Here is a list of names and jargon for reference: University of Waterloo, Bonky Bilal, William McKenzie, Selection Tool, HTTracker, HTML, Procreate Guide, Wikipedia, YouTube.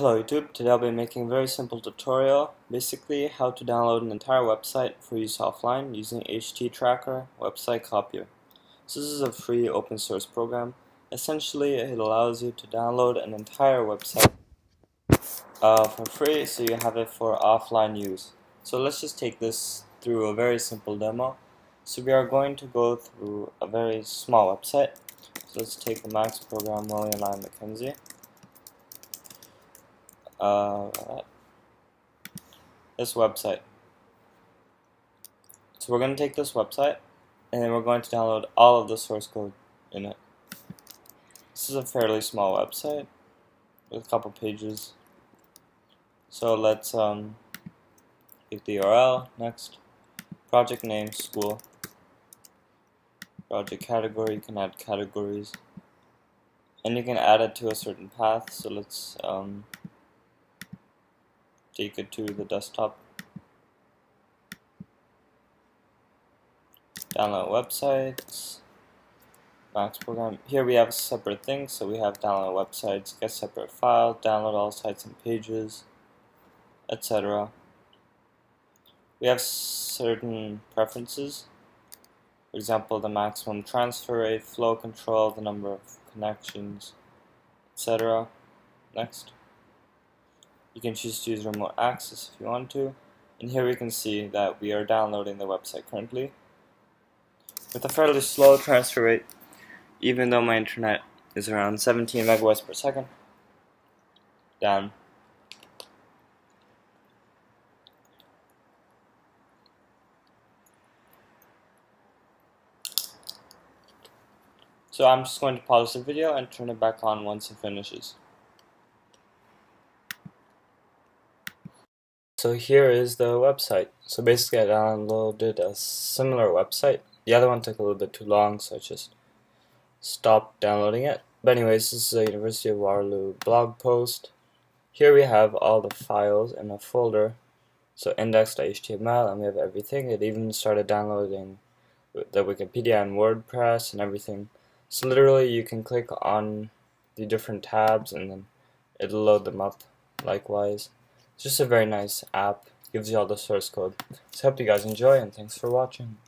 Hello YouTube, today I'll be making a very simple tutorial, basically how to download an entire website for use offline using HTTracker website copier. So this is a free open source program. Essentially it allows you to download an entire website for free, so you have it for offline use. So let's just take this through a very simple demo. So we are going to go through a very small website. So let's take the Max program, William McKenzie. This website. So we're going to take this website and then we're going to download all of the source code in it. This is a fairly small website with a couple pages. So let's get the URL, next, project name, school, project category, you can add categories, and you can add it to a certain path. So let's take it to the desktop, download websites, Max program. Here we have separate things, so we have download websites, get separate file, download all sites and pages, etc. We have certain preferences, for example the maximum transfer rate, flow control, the number of connections, etc. Next. You can choose to use remote access if you want to, and here we can see that we are downloading the website currently with a fairly slow transfer rate, even though my internet is around 17 megabytes per second. Down. So I'm just going to pause the video and turn it back on once it finishes. So here is the website. So basically I downloaded a similar website. The other one took a little bit too long, so I just stopped downloading it. But anyways, this is a University of Waterloo blog post. Here we have all the files in a folder. So index.html, and we have everything. It even started downloading the Wikipedia and WordPress and everything. So literally you can click on the different tabs and then it'll load them up likewise. Just a very nice app, gives you all the source code. So I hope you guys enjoy and thanks for watching.